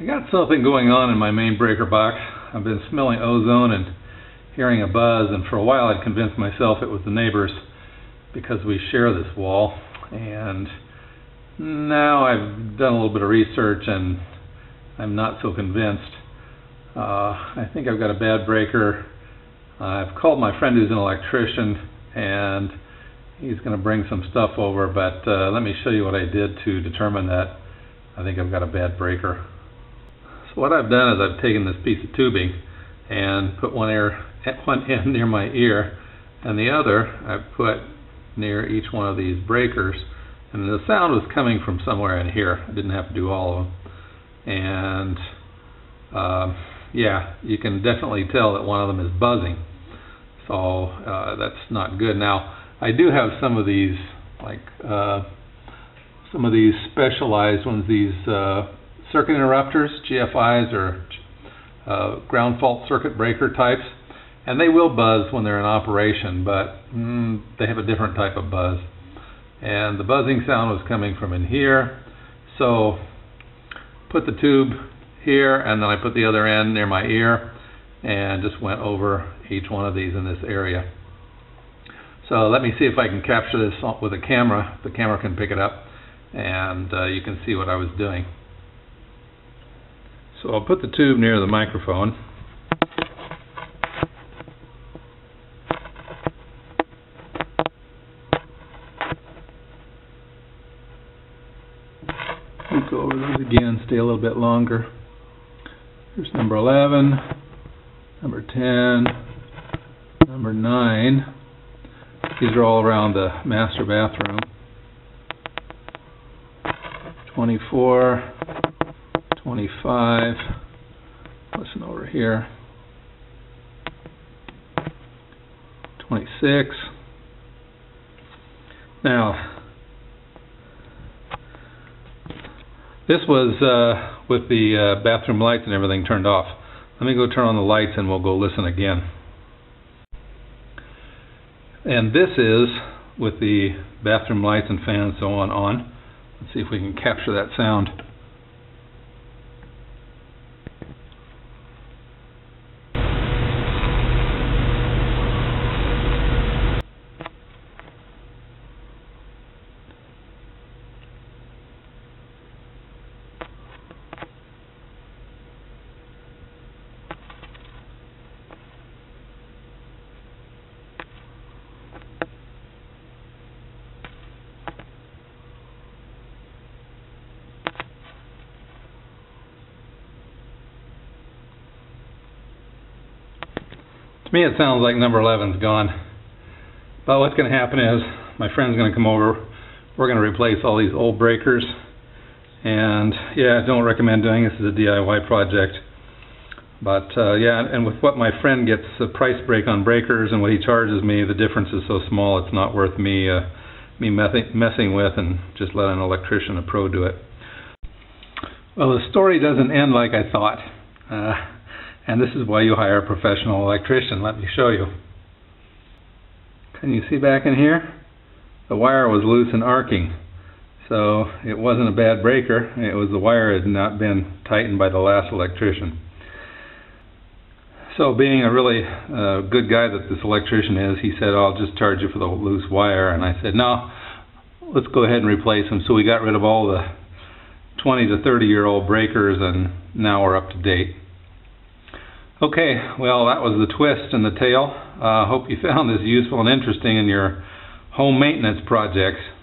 I got something going on in my main breaker box. I've been smelling ozone and hearing a buzz, and for a while I'd convinced myself it was the neighbors because we share this wall. And now I've done a little bit of research and I'm not so convinced. I think I've got a bad breaker. I've called my friend who's an electrician and he's going to bring some stuff over, but let me show you what I did to determine that I think I've got a bad breaker. So what I've done is I've taken this piece of tubing and put one end near my ear and the other I've put near each one of these breakers, and the sound was coming from somewhere in here. I didn't have to do all of them, and yeah, you can definitely tell that one of them is buzzing, so that's not good. Now I do have some of these, like some of these specialized ones, these circuit interrupters, GFIs, or ground fault circuit breaker types, and they will buzz when they're in operation, but they have a different type of buzz, and the buzzing sound was coming from in here. So put the tube here and then I put the other end near my ear and just went over each one of these in this area. So let me see if I can capture this with a camera. The camera can pick it up, and you can see what I was doing. So I'll put the tube near the microphone. Let's go over those again, stay a little bit longer. Here's number 11, number 10, number 9. These are all around the master bathroom. 24, 25, listen over here. 26. Now, this was with the bathroom lights and everything turned off. Let me go turn on the lights and we'll go listen again. And this is with the bathroom lights and fans and so on. Let's see if we can capture that sound. To me, it sounds like number 11's gone. But what's going to happen is my friend's going to come over. We're going to replace all these old breakers. And yeah, I don't recommend doing this. This is a DIY project. But yeah, and with what my friend gets a price break on breakers and what he charges me, the difference is so small it's not worth me messing with, and just let an electrician, a pro, do it. Well, the story doesn't end like I thought. And this is why you hire a professional electrician. Let me show you. Can you see back in here? The wire was loose and arcing. So it wasn't a bad breaker. It was the wire had not been tightened by the last electrician. So being a really good guy that this electrician is, he said, "I'll just charge you for the loose wire." And I said, "No, let's go ahead and replace them." So we got rid of all the 20 to 30-year-old breakers, and now we're up to date. Okay, well, that was the twist and the tale. I hope you found this useful and interesting in your home maintenance projects.